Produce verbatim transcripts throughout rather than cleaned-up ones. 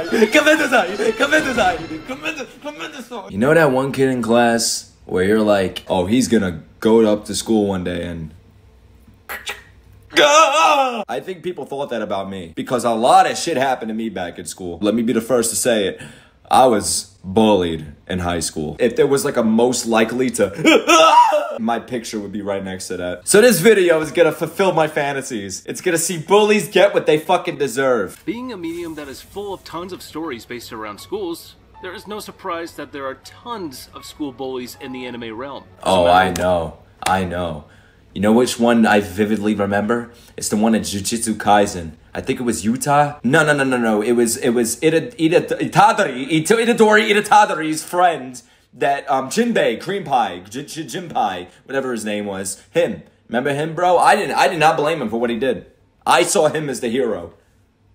You know that one kid in class where you're like, oh, he's gonna go up to school one day and... I think people thought that about me because a lot of shit happened to me back in school. Let me be the first to say it. I was bullied in high school. If there was like a most likely to, my picture would be right next to that. So this video is gonna fulfill my fantasies. It's gonna see bullies get what they fucking deserve. Being a medium that is full of tons of stories based around schools, there is no surprise that there are tons of school bullies in the anime realm. Oh, I know, I know. You know which one I vividly remember? It's the one at Jujutsu Kaisen. I think it was Utah. No, no, no, no, no. It was, it was Ita, Ita, Itadori, Ita, Itadori, Itadori's friend that, um, Jinpai, Cream Pie, J J Jinpai, whatever his name was. Him. Remember him, bro? I didn't, I did not blame him for what he did. I saw him as the hero.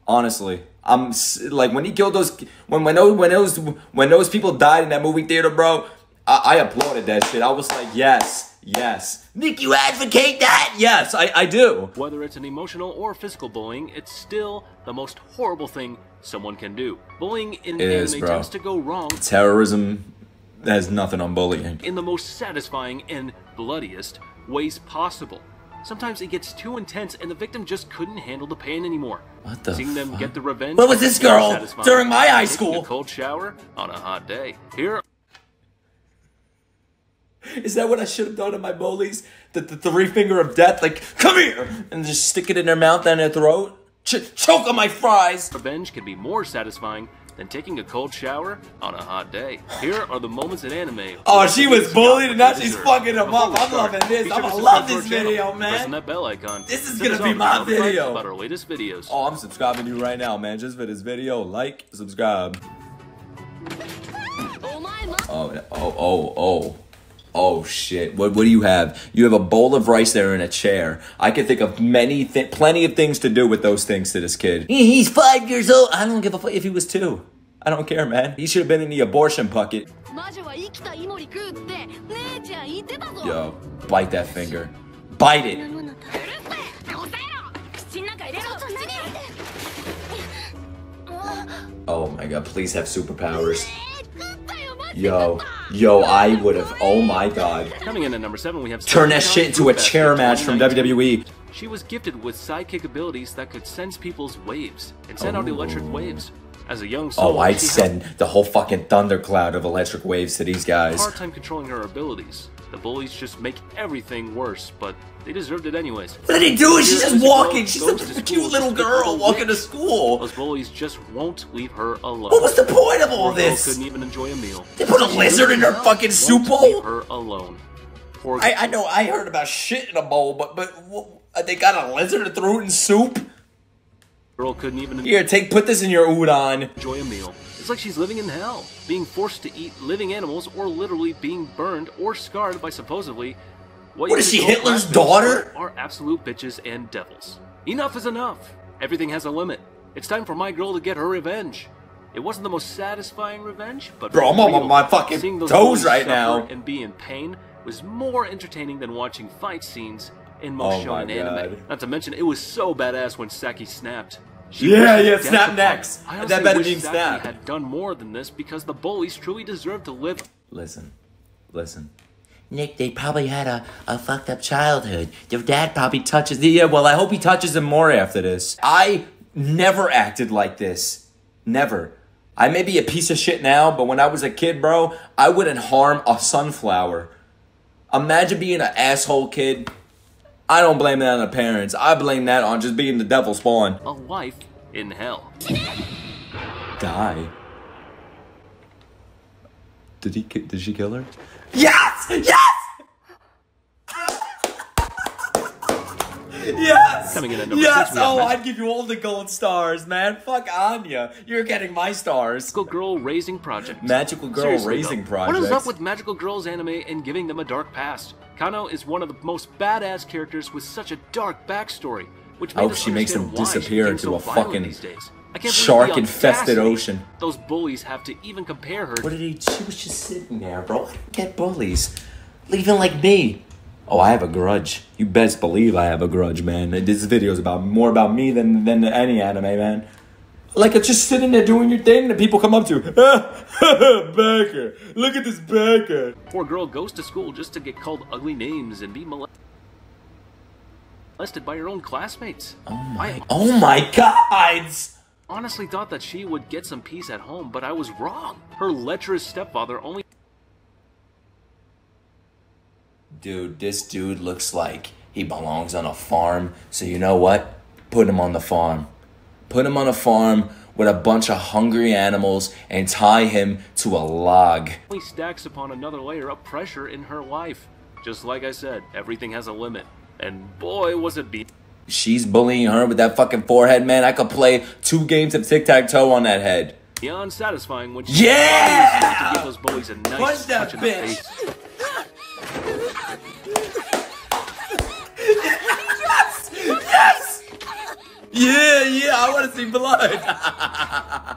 Honestly. I'm, like, when he killed those, when, when those, when those, when those people died in that movie theater, bro, I, I applauded that shit. I was like, yes. Yes. Nick, you advocate that? Yes, I, I do. Whether it's an emotional or physical bullying, it's still the most horrible thing someone can do. Bullying in anime tends to go wrong. Terrorism has nothing on bullying. In the most satisfying and bloodiest ways possible. Sometimes it gets too intense and the victim just couldn't handle the pain anymore. What the Seeing them fuck? Get the revenge. What was this girl during my high school? A cold shower on a hot day. Here. Is that what I should have done to my bullies? The, the three finger of death, like, come here! And just stick it in their mouth and their throat? Ch choke on my fries! Revenge can be more satisfying than taking a cold shower on a hot day. Here are the moments in anime. Oh, she was bullied and now she's fucking them up. I'm loving this. I'm gonna love this video, man. Pressing that bell icon. This is gonna be my video. About our latest videos. Oh, I'm subscribing to you right now, man. Just for this video, like, subscribe. Oh, oh, oh, oh. Oh shit, what, what do you have? You have a bowl of rice there in a chair. I can think of many, th plenty of things to do with those things to this kid. He's five years old. I don't give a fuck if he was two. I don't care, man. He should have been in the abortion bucket. Yo, bite that finger. Bite it. Oh my god, please have superpowers. Yo, yo, I would have. Oh my god. Coming in at number seven, we have turn that shit into a chair match from W W E. She was gifted with psychic abilities that could sense people's waves and send oh. out electric waves. As a young soul, oh, I'd send the whole fucking thundercloud of electric waves to these guys. Hard time controlling her abilities. The bullies just make everything worse, but they deserved it anyways. What are they doing? She's just walking. She's a cute little girl walking to school. Those bullies just won't leave her alone. What was the point of all this? Couldn't even enjoy a meal. They put a lizard in her fucking soup bowl. Leave her alone. I I know I heard about shit in a bowl, but but they got a lizard and threw it in soup. Girl couldn't even here take put this in your udon. Enjoy a meal. It's like she's living in hell, being forced to eat living animals or literally being burned or scarred by supposedly what, what is she, Hitler's daughter? Are absolute bitches and devils. Enough is enough. Everything has a limit. It's time for my girl to get her revenge. It wasn't the most satisfying revenge, but bro, I'm on my fucking toes right now. And be in pain was more entertaining than watching fight scenes in most oh shonen anime. Not to mention, it was so badass when Saki snapped. She yeah, yeah, snap next. I that better mean snap. Had done more than this because the bullies truly deserved to live. Listen, listen. Nick, they probably had a, a fucked up childhood. Their dad probably touches the. Yeah, well, I hope he touches them more after this. I never acted like this. Never. I may be a piece of shit now, but when I was a kid, bro, I wouldn't harm a sunflower. Imagine being an asshole kid. I don't blame that on the parents. I blame that on just being the devil spawn. A life in hell. Die. Did he? Did she kill her? Yes! Yes! Yes! Coming in at number yes! Six, oh, I'd give you all the gold stars, man. Fuck Anya. You're getting my stars. Magical Girl Raising Project. Magical Girl Seriously, Raising though. Project. What is up with Magical Girls anime and giving them a dark past? Kano is one of the most badass characters with such a dark backstory, which made I hope she makes him disappear into so a fucking shark-infested ocean. Those bullies have to even compare her. What did he? She was just sitting there, bro. Get bullies, even like me. Oh, I have a grudge. You best believe I have a grudge, man. This video is about more about me than than any anime, man. Like, it's just sitting there doing your thing that people come up to. Backer. Look at this backer. Poor girl goes to school just to get called ugly names and be molested by her own classmates. Oh my, I, oh my God. Honestly thought that she would get some peace at home, but I was wrong. Her lecherous stepfather only... Dude, this dude looks like he belongs on a farm. So you know what? Put him on the farm. Put him on a farm with a bunch of hungry animals and tie him to a log. He stacks upon another layer of pressure in her life. Just like I said, everything has a limit. And boy, was it be- She's bullying her with that fucking forehead, man. I could play two games of tic-tac-toe on that head. Beyond satisfying when she- Yeah! To give those bullies a nice What's that touch bitch? In the face. Yes! Yes! Yeah, yeah, I want to see blood.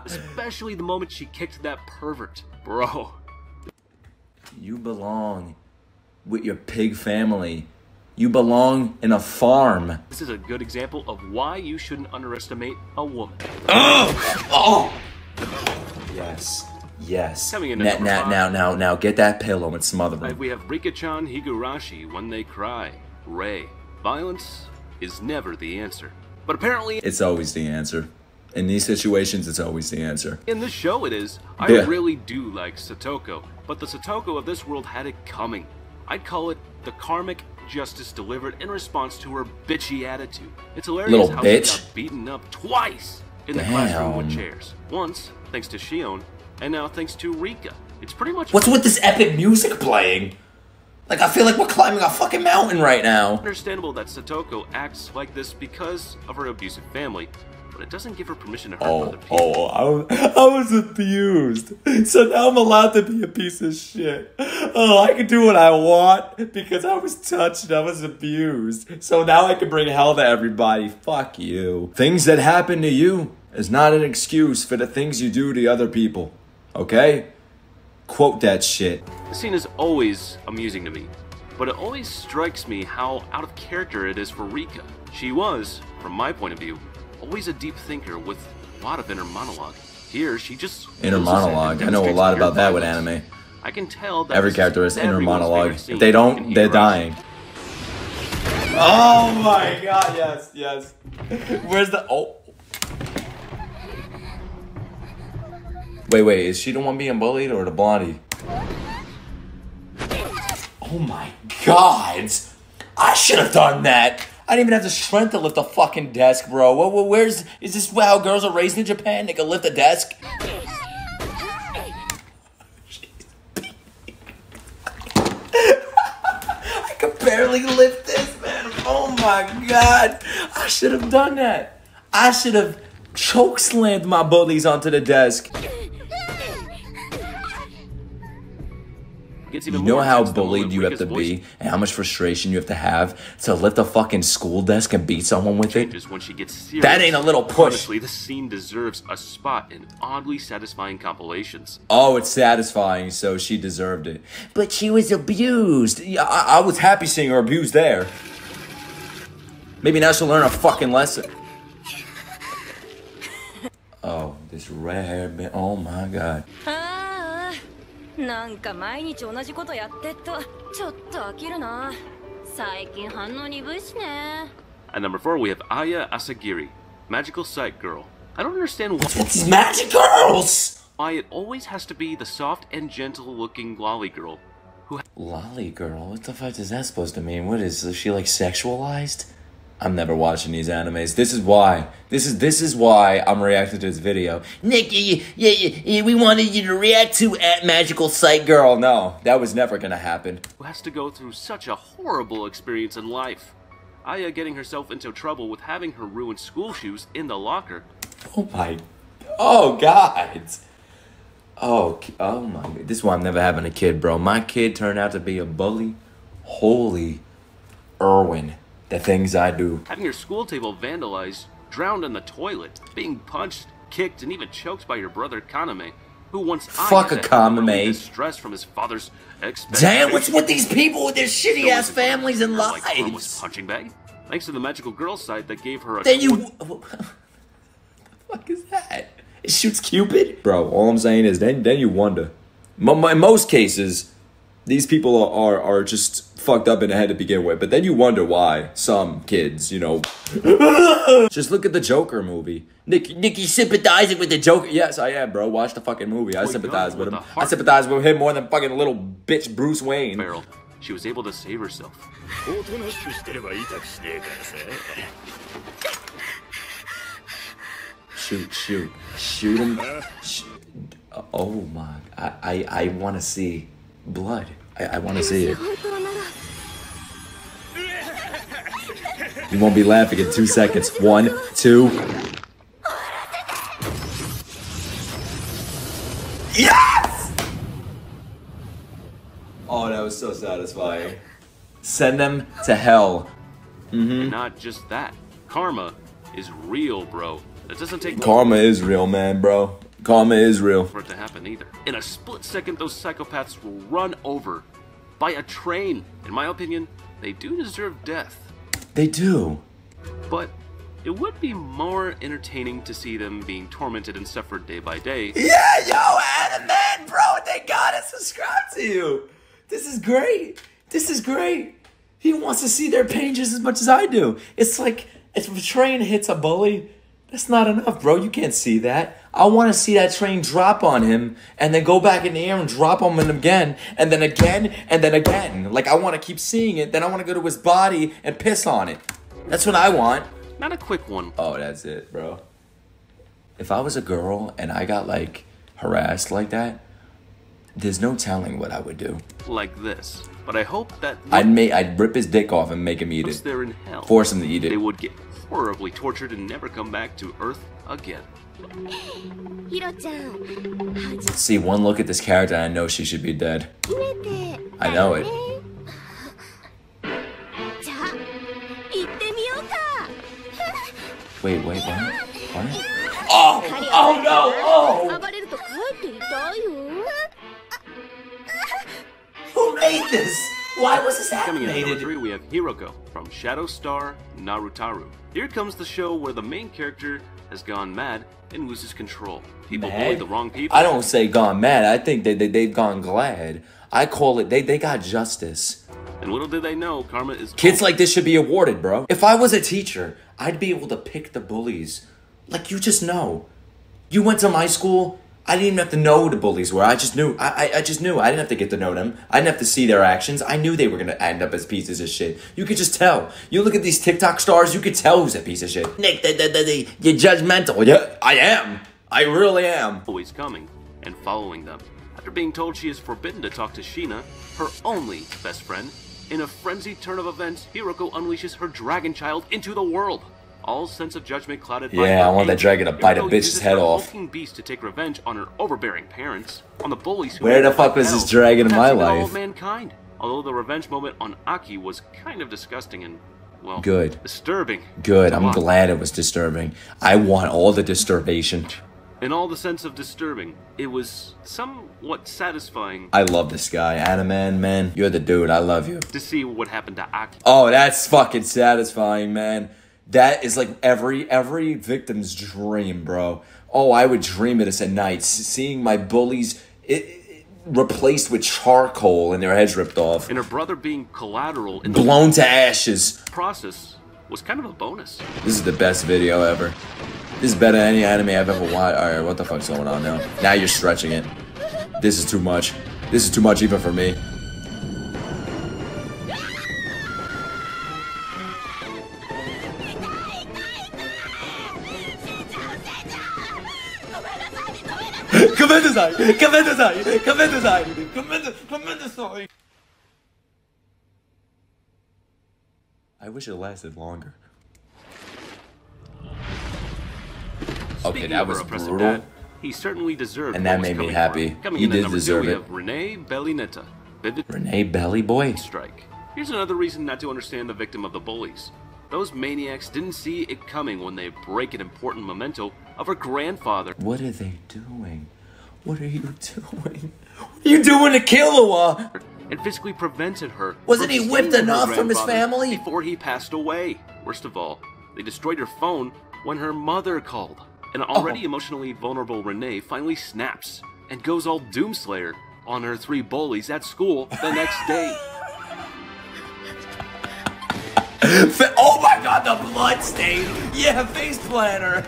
Especially the moment she kicked that pervert, bro. You belong with your pig family. You belong in a farm. This is a good example of why you shouldn't underestimate a woman. Oh! Oh! Yes. Yes. Coming in now, now, now, now, now, get that pillow and smother them. We have Rika-chan, Higurashi, When They Cry, Rei. Violence is never the answer. But apparently it's always the answer. In these situations, it's always the answer. In this show it is. I yeah. really do like Satoko, but the Satoko of this world had it coming. I'd call it the karmic justice delivered in response to her bitchy attitude. It's hilarious Little how bitch. She got beaten up twice in Damn. The classroom with chairs. Once, thanks to Shion, and now thanks to Rika. It's pretty much- What's with this epic music playing? Like, I feel like we're climbing a fucking mountain right now. Understandable that Satoko acts like this because of her abusive family, but it doesn't give her permission to hurt oh, other people. Oh, I was, I was abused. So now I'm allowed to be a piece of shit. Oh, I can do what I want because I was touched and I was abused. So now I can bring hell to everybody. Fuck you. Things that happen to you is not an excuse for the things you do to other people, okay? Quote that shit. The scene is always amusing to me, but it always strikes me how out of character it is for Rika. She was, from my point of view, always a deep thinker with a lot of inner monologue. Here, she just... Inner monologue. I know a lot about that with anime. I can tell that... Every character has inner monologue. If they don't, they're dying. Oh my God, yes, yes. Where's the... Oh. Wait, wait, is she the one being bullied or the blondie? Oh my God! I should have done that! I didn't even have the strength to lift a fucking desk, bro. Where, where's... Is this how girls are raised in Japan? They can lift a desk? I could barely lift this, man. Oh my God! I should have done that. I should have chokeslammed my bullies onto the desk. You know how bullied you have to be and how much frustration you have to have to lift a fucking school desk and beat someone with it? That ain't a little push. Honestly, this scene deserves a spot in oddly satisfying compilations. Oh, it's satisfying, so she deserved it. But she was abused. Yeah, I, I was happy seeing her abused there. Maybe now she'll learn a fucking lesson. Oh, this red hair bit. Oh my God. At number four, we have Aya Asagiri, Magical Sight Girl. I don't understand why- It's magic girls! Why it always has to be the soft and gentle-looking lolly girl who- Lolly girl? What the fuck is that supposed to mean? What is, is she like sexualized? I'm never watching these animes. This is why. This is this is why I'm reacting to this video. Nick, yeah, yeah, yeah, we wanted you to react to at Magical Sight Girl. No, that was never gonna happen. Who has to go through such a horrible experience in life. Aya getting herself into trouble with having her ruined school shoes in the locker. Oh my, oh God. Oh, oh my, this is why I'm never having a kid, bro. My kid turned out to be a bully. Holy Irwin. The things I do. Having your school table vandalized, drowned in the toilet, being punched, kicked, and even choked by your brother Konami, who once fuck a Konami. Distress from his father's expectations. Damn, what's with these people with their shitty ass families and lives? Like punching bag. Thanks to the magical girl side that gave her a. Then you. fuck is that? It shoots Cupid? Bro, all I'm saying is then then you wonder. In most cases, these people are, are, are just fucked up in the head to begin with. But then you wonder why some kids, you know. Just look at the Joker movie. Nick, Nicky sympathizing with the Joker. Yes, I am, bro. Watch the fucking movie. I oh, sympathize with him. I sympathize with him more than fucking little bitch Bruce Wayne. Feral. She was able to save herself. Shoot, shoot, shoot him. Oh my, I, I, I want to see blood. I, I want to see it. You won't be laughing in two seconds. One, two. Yes! Oh, that was so satisfying. Send them to hell. Mm-hmm. And not just that. Karma is real, bro. It doesn't take Karma is real, man, bro. Karma is real. For it to happen either. In a split second, those psychopaths will run over by a train. In my opinion, they do deserve death. They do. But it would be more entertaining to see them being tormented and suffered day by day. Yeah, yo, Adam, man, bro, thank God I subscribed to you. This is great. This is great. He wants to see their pain just as much as I do. It's like if a train hits a bully, that's not enough, bro. You can't see that. I want to see that train drop on him and then go back in the air and drop on him again and then again and then again. Like, I want to keep seeing it. Then I want to go to his body and piss on it. That's what I want. Not a quick one. Oh, that's it, bro. If I was a girl and I got, like, harassed like that, there's no telling what I would do. Like this. But I hope that... I'd, make, I'd rip his dick off and make him eat it. They're in hell, force him to eat it. They would get... horribly tortured and never come back to Earth again. See, one look at this character and I know she should be dead. I know it. Wait, wait, what? What? Oh! Oh no! Oh! Who made this? Why was this happening? Coming in at number three, we have Hiroko from Shadow Star Narutaru. Here comes the show where the main character has gone mad and loses control. People bully the wrong people. I don't say gone mad. I think they, they, they've gone glad. I call it they, they got justice. And little did they know, karma is... Kids like this should be awarded, bro. If I was a teacher, I'd be able to pick the bullies. Like, you just know. You went to my school... I didn't even have to know the bullies were. I just knew. I, I I just knew. I didn't have to get to know them. I didn't have to see their actions. I knew they were gonna end up as pieces of shit. You could just tell. You look at these TikTok stars. You could tell who's a piece of shit. Nick, they, they, they, you're judgmental. Yeah, I am. I really am. Always coming and following them. After being told she is forbidden to talk to Sheena, her only best friend, in a frenzied turn of events, Hiroko unleashes her dragon child into the world. All sense of judgment clouded by yeah, I want that dragon to bite a bitch's head off. Beast to take revenge on her overbearing parents, on the bullies who where the fuck was this dragon in my life? All mankind. Although the revenge moment on Aki was kind of disgusting and well, good, disturbing. Good, I'm glad it was disturbing. I want all the disturbation. In all the sense of disturbing, it was somewhat satisfying. I love this guy, Adaman, man. You're the dude. I love you. To see what happened to Aki. Oh, that's fucking satisfying, man. That is like every every victim's dream, bro. Oh, I would dream of this at night, seeing my bullies it, it, replaced with charcoal and their heads ripped off. And her brother being collateral in the blown to ashes. Process was kind of a bonus. This is the best video ever. This is better than any anime I've ever watched. All right, what the fuck's going on now? Now you're stretching it. This is too much. This is too much even for me. I wish it lasted longer. Okay, that was brutal. Dad, he certainly deserved and that made me happy. He did deserve it. Renee Bellynetta. Renee Belly Boy? Strike. Here's another reason not to understand the victim of the bullies. Those maniacs didn't see it coming when they break an important memento of her grandfather. What are they doing? What are you doing? What are you doing to Killua? And physically prevented her. Wasn't he whipped enough from his family? Before he passed away. Worst of all, they destroyed her phone when her mother called. An already oh. emotionally vulnerable Renee finally snaps and goes all Doomslayer on her three bullies at school the next day. Oh my god, the blood stain! Yeah, face planner!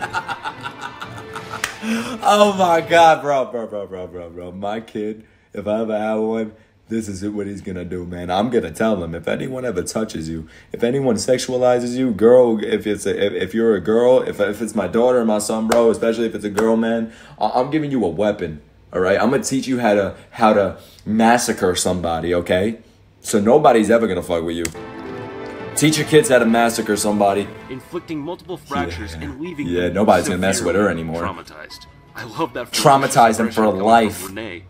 Oh my god, bro, bro, bro, bro, bro, bro. My kid, if I ever have one, this is what he's gonna do, man. I'm gonna tell him, if anyone ever touches you, if anyone sexualizes you, girl, if it's a, if, if you're a girl, if, if it's my daughter or my son, bro, especially if it's a girl, man, I'm giving you a weapon, all right? I'm gonna teach you how to, how to massacre somebody, okay? So nobody's ever gonna fuck with you. Teach your kids how to massacre somebody. Inflicting multiple fractures yeah. and leaving Yeah, nobody's gonna mess with her anymore. Traumatized. I love that. Traumatized them for life. Renee.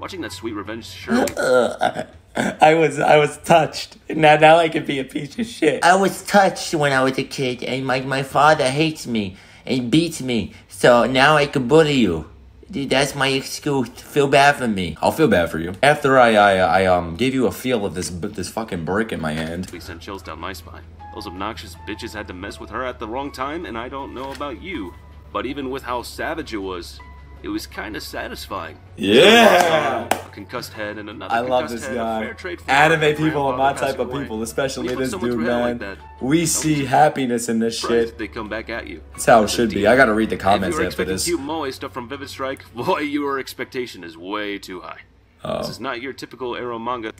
Watching that sweet revenge surely. Uh, I was I was touched. Now now I could be a piece of shit. I was touched when I was a kid, and my my father hates me and beats me. So now I can bully you. Dude, that's my excuse. Feel bad for me. I'll feel bad for you. After I I I um gave you a feel of this this fucking brick in my hand. We sent chills down my spine. Those obnoxious bitches had to mess with her at the wrong time, and I don't know about you, but even with how savage it was, it was kind of satisfying. Yeah. A concussed head and another. I love this guy. Anime people are my type of people, especially this dude, man. We see happiness in this shit. They come back at you. That's how it should be. I gotta read the comments after this. If you were expecting cute moe stuff from Vivid Strike, boy, your expectation is way too high. Oh. This is not your typical ero manga.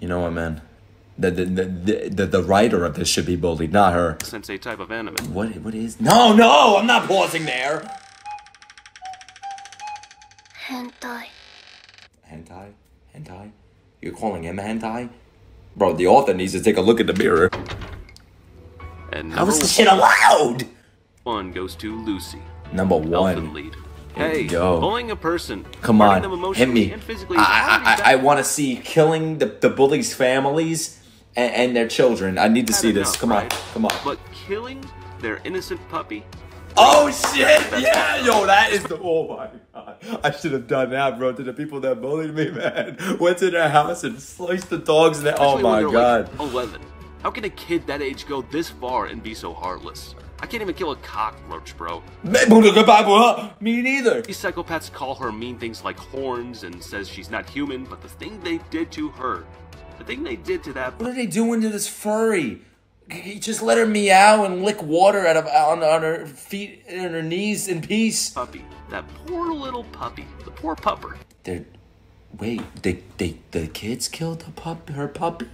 You know what, man? The the, the the the writer of this should be bullied, not her. Sensei type of anime. What what is? No no, I'm not pausing there. Hentai. Hentai? Hentai? You're calling him a hentai? Bro, the author needs to take a look in the mirror. And how is this shit allowed? One goes to Lucy. Number one. Elfin lead. Hey, yo. Bullying a person. Come on, them hit me. And physically, I I I, I want to see killing the the bullies' families. And, and their children. I need to see this. Come on, come on. But killing their innocent puppy. Oh shit! Yeah, yo, that is the. Oh my god! I should have done that, bro. To the people that bullied me, man. Went to their house and sliced the dogs. And oh my god! Like Eleven. How can a kid that age go this far and be so heartless? I can't even kill a cockroach, bro. Me neither. These psychopaths call her mean things like horns and says she's not human. But the thing they did to her. The thing they did to that. What are they doing to this furry? Just let her meow and lick water out of on, on her feet and her knees in peace. Puppy, that poor little puppy, the poor pupper. They're, wait, they they the kids killed the pup, her puppy.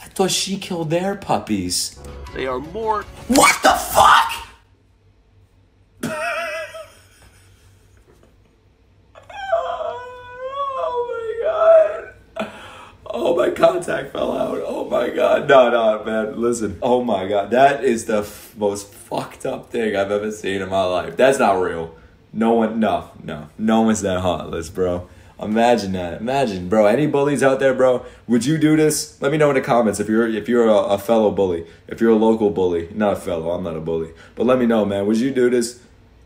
I thought she killed their puppies. They are more. What the fuck? Oh, my contact fell out. Oh, my God. No, no, man. Listen. Oh, my God. That is the f most fucked up thing I've ever seen in my life. That's not real. No one, no, no. No one's that heartless, bro. Imagine that. Imagine, bro. Any bullies out there, bro? Would you do this? Let me know in the comments if you're if you're a, a fellow bully. If you're a local bully. Not a fellow. I'm not a bully. But let me know, man. Would you do this?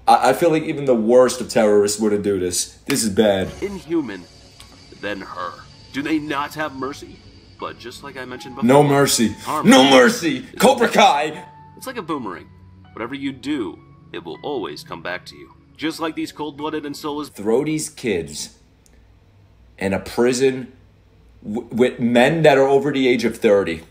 I, I feel like even the worst of terrorists wouldn't do this. This is bad. Inhuman than her. Do they not have mercy? But just like I mentioned before... No mercy. No mercy! Cobra Kai! It's like a boomerang. Whatever you do, it will always come back to you. Just like these cold-blooded and soulless... Throw these kids in a prison w with men that are over the age of thirty.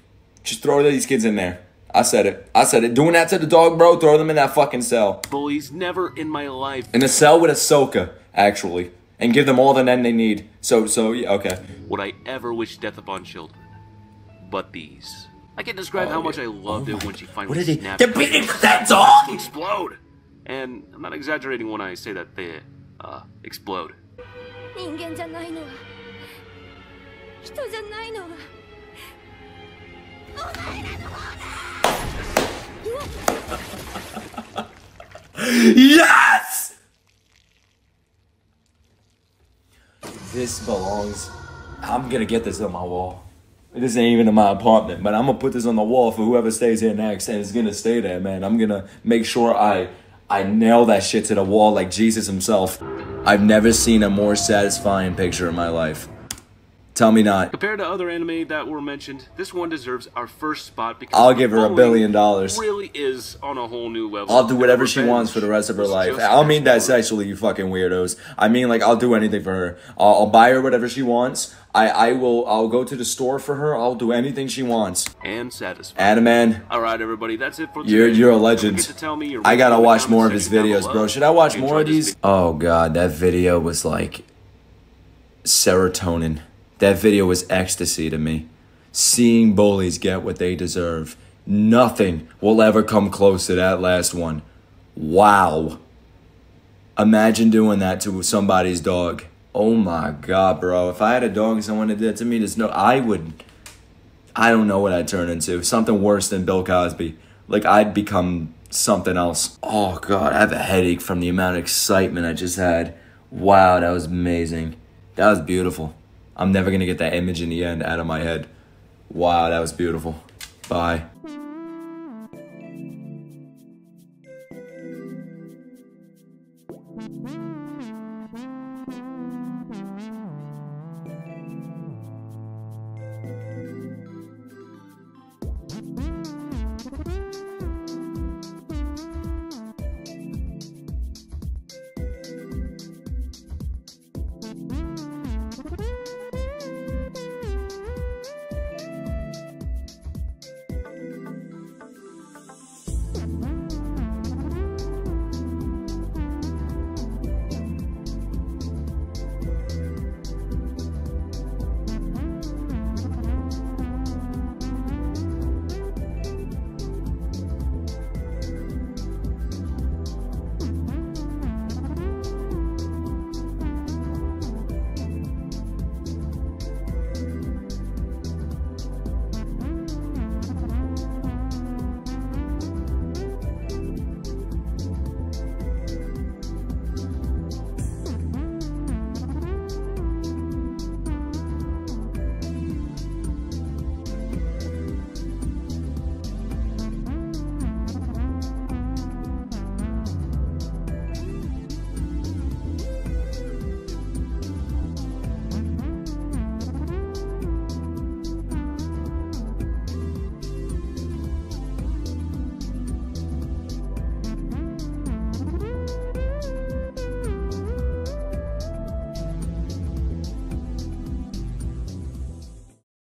Just throw these kids in there. I said it. I said it. Doing that to the dog, bro, throw them in that fucking cell. Bullies never in my life. In a cell with Ahsoka, actually. And give them all the men they need. So, so, yeah, okay. Would I ever wish death upon children? But these. I can't describe oh, how yeah. much I loved oh it when she finally what snapped. They're beating that dog! Explode! And I'm not exaggerating when I say that they, uh, explode. Yes! This belongs. I'm gonna get this on my wall. This ain't even in my apartment, but I'm gonna put this on the wall for whoever stays here next, and it's gonna stay there, man. I'm gonna make sure I I nail that shit to the wall like Jesus himself. I've never seen a more satisfying picture in my life. Tell me not. Compared to other anime that were mentioned, this one deserves our first spot because I'll give her a billion dollars. Really is on a whole new level. I'll do whatever she wants for the rest of her life. I don't mean that sexually, you fucking weirdos. I mean, like, I'll do anything for her. I'll, I'll buy her whatever she wants. I, I will, I'll go to the store for her. I'll do anything she wants. And satisfied. Adaman. All right, everybody, that's it for today. You're, you're a legend. To tell me I gotta watch more of his videos, bro. Should I watch more of these? Oh, God, that video was like serotonin. That video was ecstasy to me. Seeing bullies get what they deserve. Nothing will ever come close to that last one. Wow. Imagine doing that to somebody's dog. Oh my God, bro. If I had a dog and someone did that to me, there's no, I would, I don't know what I'd turn into. Something worse than Bill Cosby. Like, I'd become something else. Oh God, I have a headache from the amount of excitement I just had. Wow, that was amazing. That was beautiful. I'm never going to get that image in the end out of my head. Wow, that was beautiful. Bye.